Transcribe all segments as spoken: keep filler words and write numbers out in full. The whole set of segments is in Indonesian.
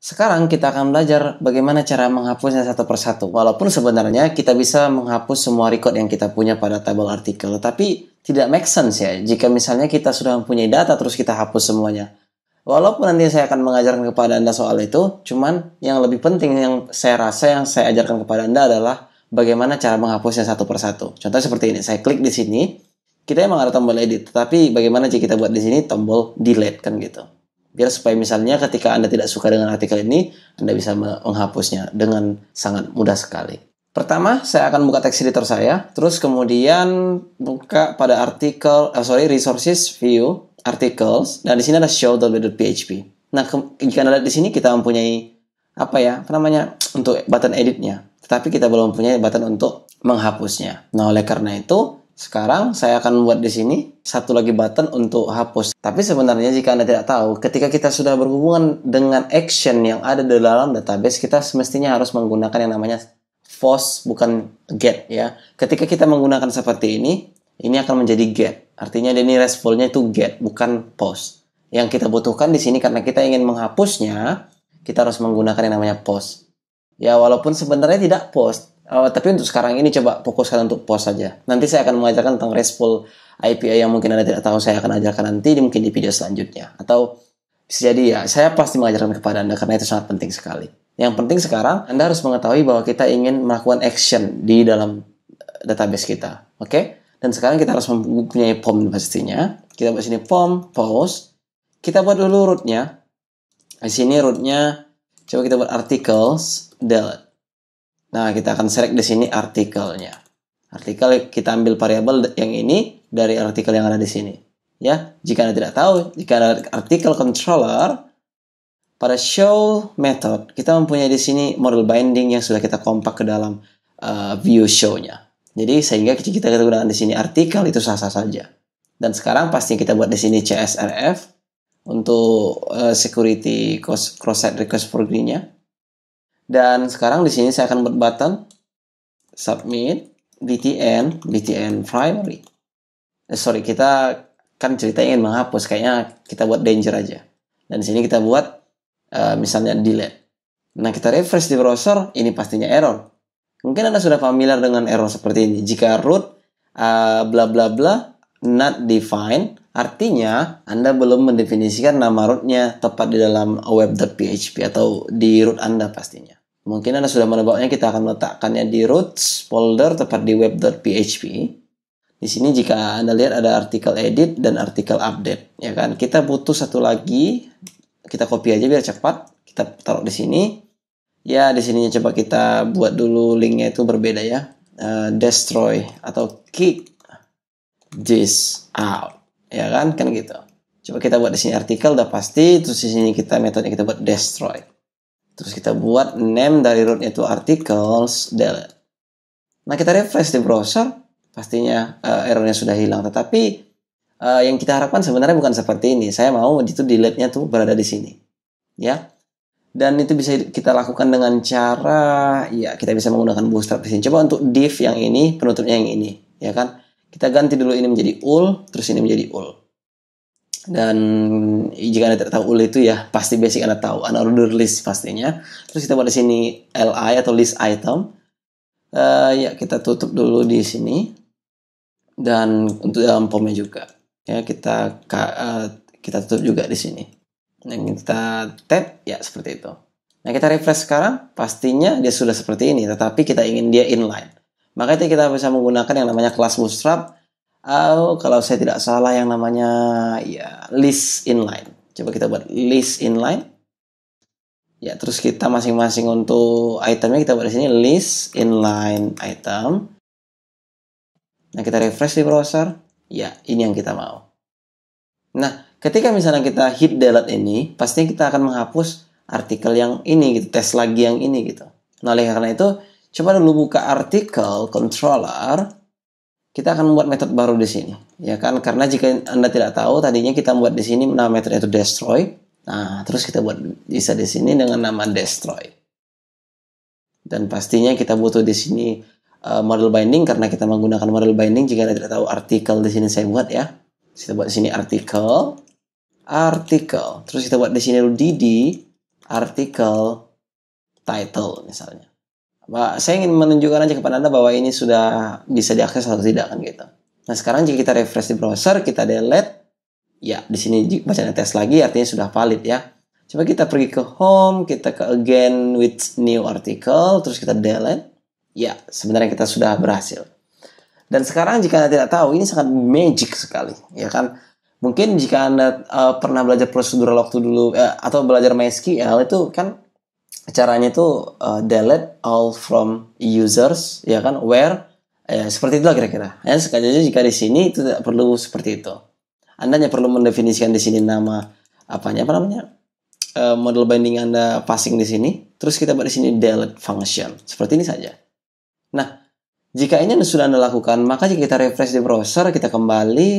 Sekarang kita akan belajar bagaimana cara menghapusnya satu persatu. Walaupun sebenarnya kita bisa menghapus semua record yang kita punya pada tabel artikel, tapi tidak make sense ya jika misalnya kita sudah mempunyai data terus kita hapus semuanya. Walaupun nanti saya akan mengajarkan kepada Anda soal itu, cuman yang lebih penting yang saya rasa yang saya ajarkan kepada Anda adalah bagaimana cara menghapusnya satu persatu. Contoh seperti ini, saya klik di sini, kita emang ada tombol edit, tetapi bagaimana jika kita buat di sini tombol delete kan gitu. Biar supaya misalnya ketika Anda tidak suka dengan artikel ini, Anda bisa menghapusnya dengan sangat mudah sekali. Pertama, saya akan buka text editor saya, terus kemudian buka pada artikel, oh sorry, resources, view, articles, dan di sini ada show downloaded.php. Nah, jika Anda lihat di sini kita mempunyai apa ya, apa namanya, untuk button editnya, tetapi kita belum mempunyai button untuk menghapusnya. Nah, oleh karena itu, sekarang saya akan membuat di sini satu lagi button untuk hapus. Tapi sebenarnya jika Anda tidak tahu, ketika kita sudah berhubungan dengan action yang ada di dalam database, kita semestinya harus menggunakan yang namanya force, bukan get ya. Ketika kita menggunakan seperti ini, ini akan menjadi get. Artinya ini responnya itu get, bukan post. Yang kita butuhkan di sini karena kita ingin menghapusnya, kita harus menggunakan yang namanya post. Ya walaupun sebenarnya tidak post. Uh, tapi untuk sekarang ini coba fokuskan untuk post saja. Nanti saya akan mengajarkan tentang RESTful A P I yang mungkin Anda tidak tahu, saya akan ajarkan nanti mungkin di video selanjutnya. Atau bisa jadi ya, saya pasti mengajarkan kepada Anda karena itu sangat penting sekali. Yang penting sekarang, Anda harus mengetahui bahwa kita ingin melakukan action di dalam database kita. Oke? Okay? Dan sekarang kita harus mempunyai form pastinya. Kita buat sini form, post. Kita buat dulu rootnya. Di sini rootnya, coba kita buat articles, delete. Nah, kita akan select di sini artikelnya. Artikel kita ambil variabel yang ini dari artikel yang ada di sini. Ya, jika Anda tidak tahu, jika ada artikel controller pada show method, kita mempunyai di sini model binding yang sudah kita kompak ke dalam uh, view show-nya. Jadi sehingga kita gunakan di sini artikel itu sah-sah saja. Dan sekarang pasti kita buat di sini C S R F untuk uh, security cross-site request forwarding-nya. Dan sekarang di sini saya akan buat button submit btn btn primary. Eh, sorry, kita kan cerita ingin menghapus, kayaknya kita buat danger aja. Dan di sini kita buat uh, misalnya delete. Nah, kita refresh di browser, ini pastinya error. Mungkin Anda sudah familiar dengan error seperti ini. Jika root uh, bla bla bla not defined, artinya Anda belum mendefinisikan nama rootnya tepat di dalam web.php atau di root Anda pastinya. Mungkin Anda sudah menebaknya, kita akan meletakkannya di roots folder tepat di web.php. Di sini jika Anda lihat ada artikel edit dan artikel update, ya kan? Kita butuh satu lagi, kita copy aja biar cepat. Kita taruh di sini. Ya, di sininya coba kita buat dulu linknya itu berbeda ya. Uh, destroy atau kick this out. Ya kan? Kan gitu. Coba kita buat di sini artikel udah pasti, terus di sini kita metode kita buat destroy. Terus kita buat name dari root itu articles delete. Nah, kita refresh di browser, pastinya uh, errornya sudah hilang. Tetapi uh, yang kita harapkan sebenarnya bukan seperti ini. Saya mau itu delete-nya tuh berada di sini, ya. Dan itu bisa kita lakukan dengan cara, ya kita bisa menggunakan bootstrap di sini. Coba untuk div yang ini, penutupnya yang ini, ya kan? Kita ganti dulu ini menjadi ul, terus ini menjadi ul. Dan jika Anda tidak tahu ul itu ya pasti basic Anda tahu, unordered list pastinya. Terus kita buat di sini li atau list item. Uh, ya kita tutup dulu di sini. Dan untuk dalam formnya juga ya kita uh, kita tutup juga di sini. Dan kita tab ya seperti itu. Nah, kita refresh sekarang, pastinya dia sudah seperti ini, tetapi kita ingin dia inline. Makanya kita bisa menggunakan yang namanya kelas bootstrap. Oh, kalau saya tidak salah yang namanya ya list inline. Coba kita buat list inline. Ya, terus kita masing-masing untuk itemnya kita buat di sini list inline item. Nah, kita refresh di browser. Ya, ini yang kita mau. Nah, ketika misalnya kita hit delete ini, pastinya kita akan menghapus artikel yang ini gitu, tes lagi yang ini gitu. Nah, oleh karena itu, coba dulu buka artikel controller. Kita akan membuat metode baru di sini, ya kan? Karena jika Anda tidak tahu, tadinya kita membuat di sini nama metode itu destroy. Nah, terus kita buat bisa di sini dengan nama destroy. Dan pastinya kita butuh di sini uh, model binding karena kita menggunakan model binding. Jika Anda tidak tahu artikel di sini saya buat ya. Kita buat di sini artikel, artikel. Terus kita buat di sini dd artikel title misalnya. Saya ingin menunjukkan aja kepada Anda bahwa ini sudah bisa diakses atau tidak, kan gitu. Nah, sekarang jika kita refresh di browser, kita delete, ya di sini bacaan tes lagi, artinya sudah valid ya. Coba kita pergi ke home, kita ke again with new article, terus kita delete. Ya, sebenarnya kita sudah berhasil. Dan sekarang jika Anda tidak tahu, ini sangat magic sekali, ya kan? Mungkin jika Anda uh, pernah belajar prosedural waktu dulu uh, atau belajar MySQL, itu kan caranya itu uh, delete all from users, ya kan, where, ya, seperti itulah kira-kira. Ya, sekali aja jika di sini itu tidak perlu seperti itu. Anda hanya perlu mendefinisikan di sini nama apanya, apa namanya, uh, model binding Anda passing di sini. Terus kita buat di sini delete function, seperti ini saja. Nah, jika ini sudah Anda lakukan, maka jika kita refresh di browser, kita kembali,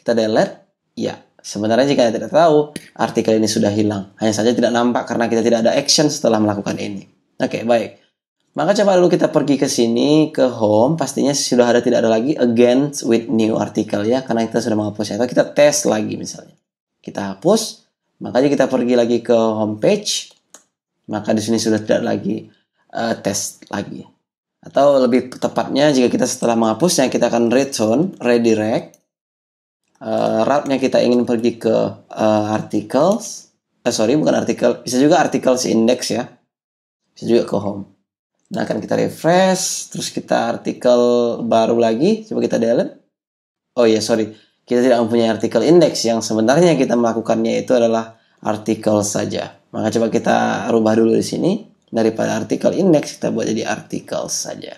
kita delete, ya. Sebenarnya jika Anda tidak tahu, artikel ini sudah hilang. Hanya saja tidak nampak karena kita tidak ada action setelah melakukan ini. Oke, okay, baik. Maka coba dulu kita pergi ke sini, ke home. Pastinya sudah ada, tidak ada lagi. Again with new article ya. Karena kita sudah menghapusnya. Atau kita tes lagi misalnya. Kita hapus. Makanya kita pergi lagi ke homepage. Maka di sini sudah tidak lagi uh, tes lagi. Atau lebih tepatnya jika kita setelah menghapusnya, kita akan return, redirect. Uh, route-nya kita ingin pergi ke uh, articles, eh, sorry bukan artikel, bisa juga articles index ya, bisa juga ke home. Nah, akan kita refresh, terus kita artikel baru lagi, coba kita delete. Oh iya, yeah, sorry, kita tidak mempunyai artikel index, yang sebenarnya kita melakukannya itu adalah artikel saja. Maka coba kita rubah dulu di sini, daripada artikel index kita buat jadi artikel saja.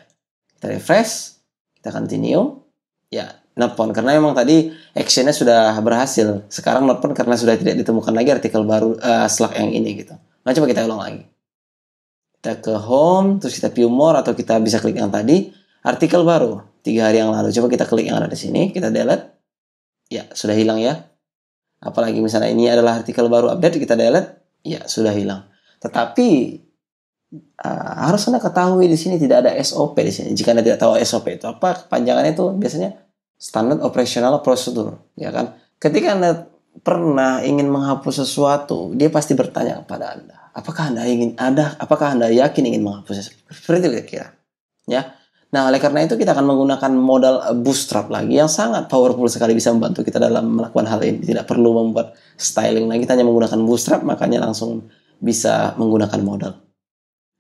Kita refresh, kita continue, ya. Notpon, karena memang tadi actionnya sudah berhasil. Sekarang notpon karena sudah tidak ditemukan lagi artikel baru, uh, slug yang ini gitu. Nah, coba kita ulang lagi. Kita ke home, terus kita view more, atau kita bisa klik yang tadi. Artikel baru, tiga hari yang lalu. Coba kita klik yang ada di sini, kita delete. Ya, sudah hilang ya. Apalagi misalnya ini adalah artikel baru update, kita delete. Ya, sudah hilang. Tetapi, uh, harus Anda ketahui di sini tidak ada S O P di sini. Jika Anda tidak tahu S O P itu apa, kepanjangannya itu biasanya standard operational procedure, ya kan? Ketika Anda pernah ingin menghapus sesuatu, dia pasti bertanya kepada Anda, apakah Anda ingin ada, apakah Anda yakin ingin menghapusnya? Seperti itu kira-kira, ya. Nah, oleh karena itu kita akan menggunakan modal bootstrap lagi yang sangat powerful sekali, bisa membantu kita dalam melakukan hal ini. Tidak perlu membuat styling lagi, kita hanya menggunakan bootstrap, makanya langsung bisa menggunakan modal.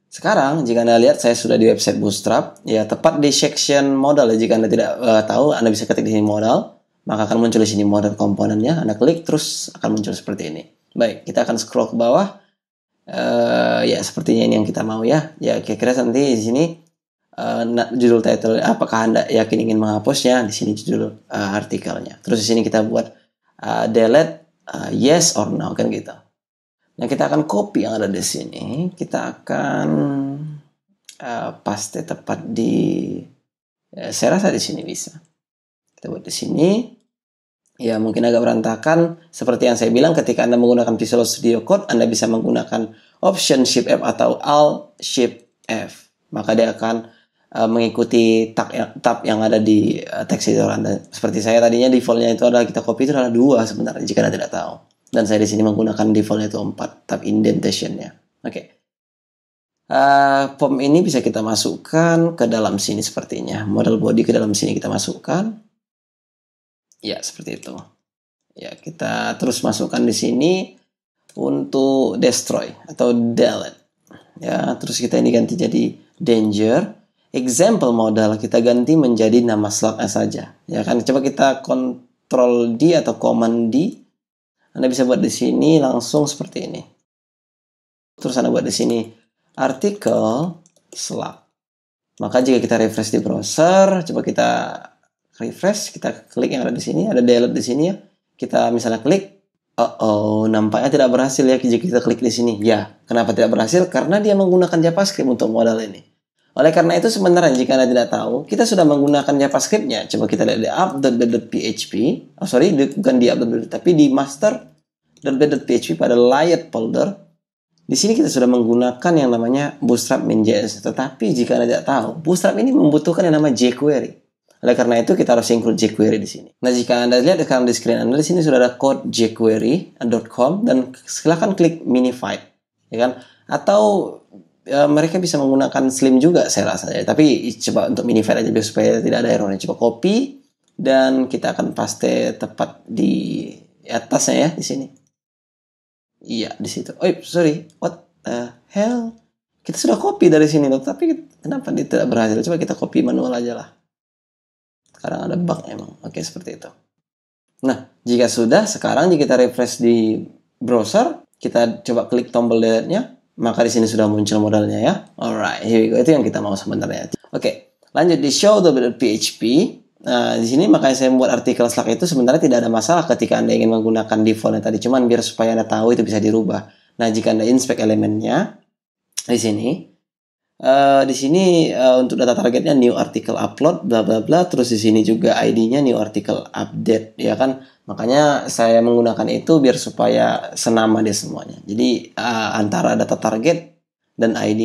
Sekarang, jika Anda lihat, saya sudah di website Bootstrap, ya tepat di section modal. Ya, jika Anda tidak uh, tahu, Anda bisa ketik di sini modal, maka akan muncul di sini modal komponennya. Anda klik, terus akan muncul seperti ini. Baik, kita akan scroll ke bawah. Uh, ya, sepertinya ini yang kita mau ya. Ya, kira-kira nanti di sini uh, judul title, apakah Anda yakin ingin menghapusnya? Di sini judul uh, artikelnya. Terus di sini kita buat uh, delete uh, yes or no, kan gitu. Nah, kita akan copy yang ada di sini. Kita akan uh, paste tepat di, ya, saya rasa di sini bisa. Kita buat di sini. Ya, mungkin agak berantakan. Seperti yang saya bilang, ketika Anda menggunakan Visual Studio Code, Anda bisa menggunakan Option Shift F atau Alt Shift F. Maka dia akan uh, mengikuti tab yang, tab yang ada di uh, text editor Anda. Seperti saya tadinya defaultnya itu adalah kita copy itu adalah dua sebenarnya jika Anda tidak tahu. Dan saya di sini menggunakan defaultnya itu empat, tab indentation-nya. Oke. Okay. Uh, form ini bisa kita masukkan ke dalam sini sepertinya. Model body ke dalam sini kita masukkan. Ya, seperti itu. Ya, kita terus masukkan di sini untuk destroy atau delete. Ya, terus kita ini ganti jadi danger. Example model kita ganti menjadi nama slug-nya saja. Ya kan, coba kita control D atau command D. Anda bisa buat di sini langsung seperti ini. Terus Anda buat di sini artikel slug. Maka jika kita refresh di browser, coba kita refresh, kita klik yang ada di sini, ada delete di sini ya. Kita misalnya klik, oh, oh nampaknya tidak berhasil ya jika kita klik di sini. Ya, kenapa tidak berhasil? Karena dia menggunakan JavaScript untuk modal ini. Oleh karena itu sebenarnya jika Anda tidak tahu, kita sudah menggunakan JavaScript-nya. Coba kita lihat di app.bed.php. Oh sorry, bukan di app.bed, tapi di master.bed.php pada layer folder. Di sini kita sudah menggunakan yang namanya bootstrap min.js. Tetapi jika Anda tidak tahu, bootstrap ini membutuhkan yang nama jQuery. Oleh karena itu kita harus include jQuery di sini. Nah, jika Anda lihat sekarang di screen Anda, di sini sudah ada code jQuery dot com dan silakan klik minified. ya kan? Atau e, mereka bisa menggunakan Slim juga saya rasa ya. Tapi coba untuk minify aja supaya tidak ada errornya. Coba copy dan kita akan paste tepat di atasnya ya, di sini. Iya, di situ. Oh, sorry. What the hell? Kita sudah copy dari sini loh, tapi kenapa dia tidak berhasil? Coba kita copy manual aja lah. Sekarang ada bug emang. Oke, seperti itu. Nah, jika sudah, sekarang jika kita refresh di browser, kita coba klik tombol delete-nya, maka di sini sudah muncul modalnya ya. Alright, here we go. Itu yang kita mau sebenarnya. Oke, lanjut di show .php. Nah, di sini makanya saya membuat artikel Slack itu sebenarnya tidak ada masalah ketika Anda ingin menggunakan defaultnya tadi, cuman biar supaya Anda tahu itu bisa dirubah. Nah, jika Anda inspect elemennya di sini, Uh, di sini uh, untuk data targetnya new article upload bla bla bla, terus di sini juga I D-nya new article update ya kan. Makanya saya menggunakan itu biar supaya senama deh semuanya. Jadi uh, antara data target dan I D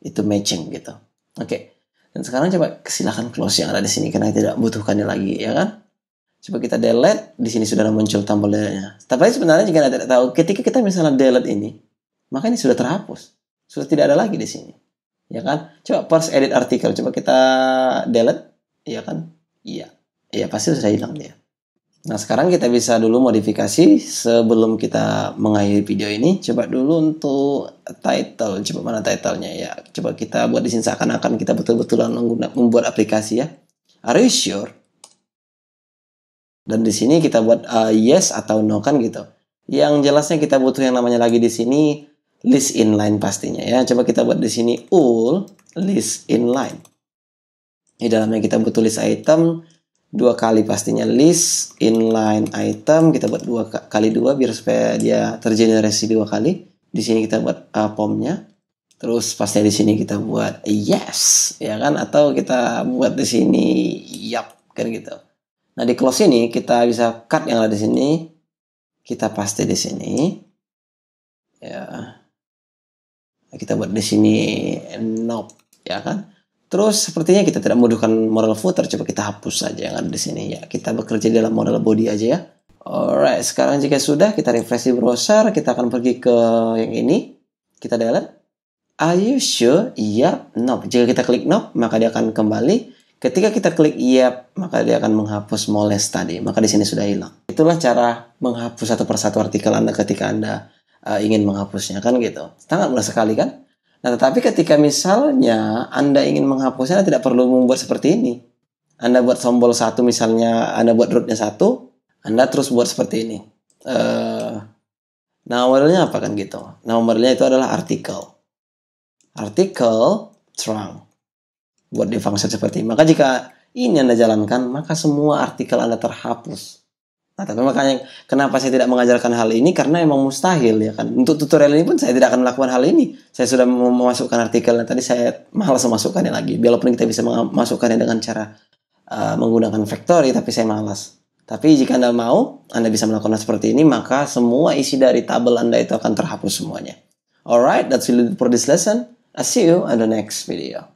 itu matching gitu. Oke. Okay. Dan sekarang coba silakan close yang ada di sini karena tidak butuhkannya lagi ya kan. Coba kita delete, di sini sudah muncul tombol delete-nya. Tapi sebenarnya jika Anda tidak tahu, ketika kita misalnya delete ini, maka ini sudah terhapus. Sudah tidak ada lagi di sini. Ya kan? Coba parse edit artikel. Coba kita delete. Iya kan? Iya. Iya, pasti sudah hilang dia. Nah, sekarang kita bisa dulu modifikasi sebelum kita mengakhiri video ini. Coba dulu untuk title. Coba mana title-nya ya. Coba kita buat di sini seakan-akan kita betul-betulan membuat aplikasi ya. Are you sure? Dan di sini kita buat uh, yes atau no kan gitu. Yang jelasnya kita butuh yang namanya lagi di sini list inline pastinya ya. Coba kita buat di sini all list inline. Di dalamnya kita butuh list item dua kali pastinya, list inline item kita buat dua kali dua biar supaya dia tergenerasi dua kali. Di sini kita buat uh, pom-nya. Terus pastinya di sini kita buat yes ya kan, atau kita buat di sini yap kan gitu. Nah, di close ini kita bisa cut yang ada di sini. Kita paste di sini. Ya. Kita buat di sini nope ya kan. Terus sepertinya kita tidak membutuhkan modal footer, coba kita hapus saja yang ada di sini ya. Kita bekerja dalam modal body aja ya. Alright, sekarang jika sudah kita refresh di browser, kita akan pergi ke yang ini. Kita delete. Are you sure? Yap, nope. Jika kita klik nope, maka dia akan kembali. Ketika kita klik yap, maka dia akan menghapus molest tadi. Maka di sini sudah hilang. Itulah cara menghapus satu persatu artikel Anda ketika Anda Uh, ingin menghapusnya kan gitu. Sangat mudah sekali kan. Nah, tetapi ketika misalnya Anda ingin menghapusnya, Anda tidak perlu membuat seperti ini. Anda buat tombol satu misalnya, Anda buat rootnya satu, Anda terus buat seperti ini. Uh, nah, modelnya apa kan gitu. Nah, modelnya itu adalah artikel. Artikel trunk. Buat di function seperti ini. Maka jika ini Anda jalankan, maka semua artikel Anda terhapus. Nah, tapi makanya kenapa saya tidak mengajarkan hal ini, karena emang mustahil ya kan. Untuk tutorial ini pun saya tidak akan melakukan hal ini. Saya sudah memasukkan artikelnya tadi, saya malas memasukkannya lagi. Walaupun kita bisa memasukkannya dengan cara uh, menggunakan factory, tapi saya malas. Tapi jika Anda mau, Anda bisa melakukan seperti ini, maka semua isi dari tabel Anda itu akan terhapus semuanya. Alright, that's it for this lesson. I'll see you on the next video.